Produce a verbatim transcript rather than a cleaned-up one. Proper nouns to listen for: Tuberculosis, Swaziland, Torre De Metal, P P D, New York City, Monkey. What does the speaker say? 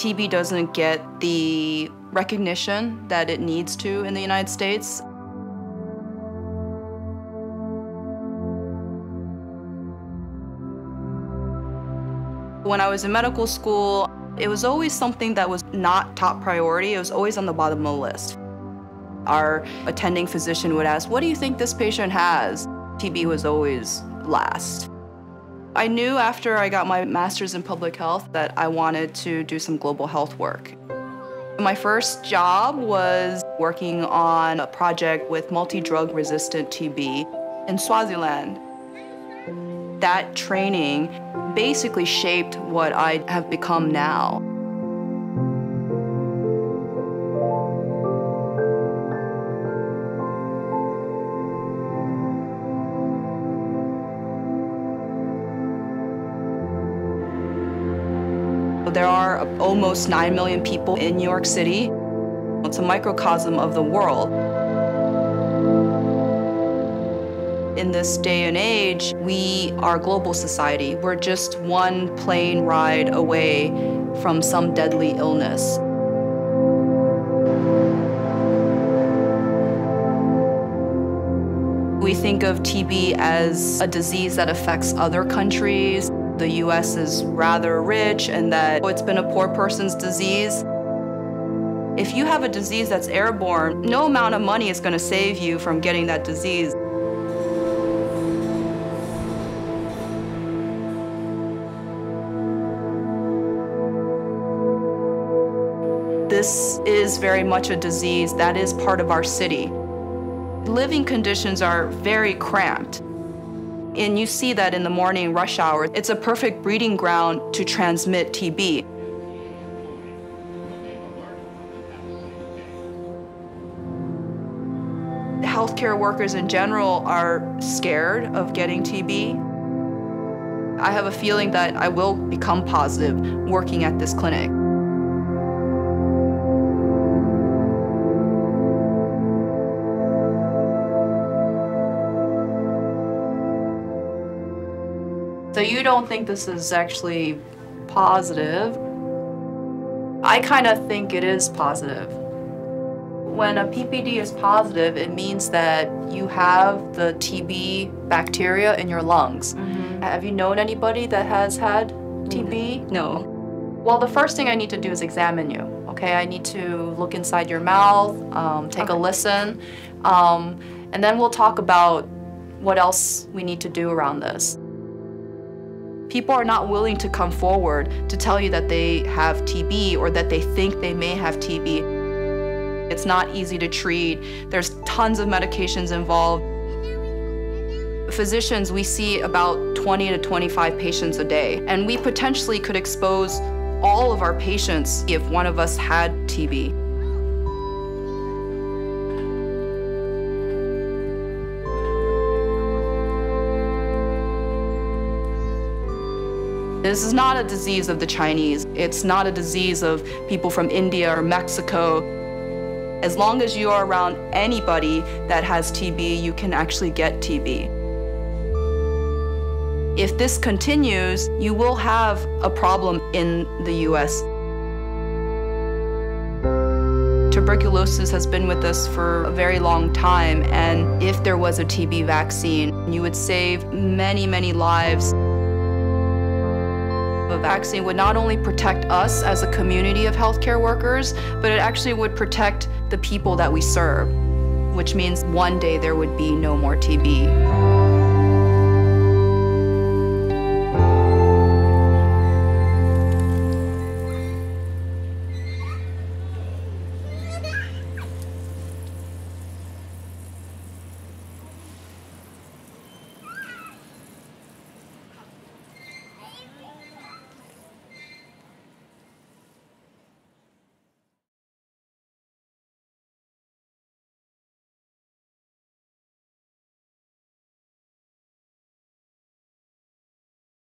T B doesn't get the recognition that it needs to in the United States. When I was in medical school, it was always something that was not top priority. It was always on the bottom of the list. Our attending physician would ask, "What do you think this patient has?" T B was always last. I knew after I got my master's in public health that I wanted to do some global health work. My first job was working on a project with multi-drug resistant T B in Swaziland. That training basically shaped what I have become now. There are almost nine million people in New York City. It's a microcosm of the world. In this day and age, we are a global society. We're just one plane ride away from some deadly illness. We think of T B as a disease that affects other countries. The U S is rather rich and that oh, it's been a poor person's disease. If you have a disease that's airborne, no amount of money is going to save you from getting that disease. This is very much a disease that is part of our city. Living conditions are very cramped. And you see that in the morning rush hour. It's a perfect breeding ground to transmit T B. Healthcare workers in general are scared of getting T B. I have a feeling that I will become positive working at this clinic. So you don't think this is actually positive? I kind of think it is positive. When a P P D is positive, it means that you have the T B bacteria in your lungs. Mm-hmm. Have you known anybody that has had T B? No. Well, the first thing I need to do is examine you, okay? I need to look inside your mouth, um, take okay. a listen, um, and then we'll talk about what else we need to do around this. People are not willing to come forward to tell you that they have T B or that they think they may have T B. It's not easy to treat. There's tons of medications involved. Physicians, we see about twenty to twenty-five patients a day, and we potentially could expose all of our patients if one of us had T B. This is not a disease of the Chinese. It's not a disease of people from India or Mexico. As long as you are around anybody that has T B, you can actually get T B. If this continues, you will have a problem in the U S. Tuberculosis has been with us for a very long time, and if there was a T B vaccine, you would save many, many lives. A vaccine would not only protect us as a community of healthcare workers, but it actually would protect the people that we serve, which means one day there would be no more T B.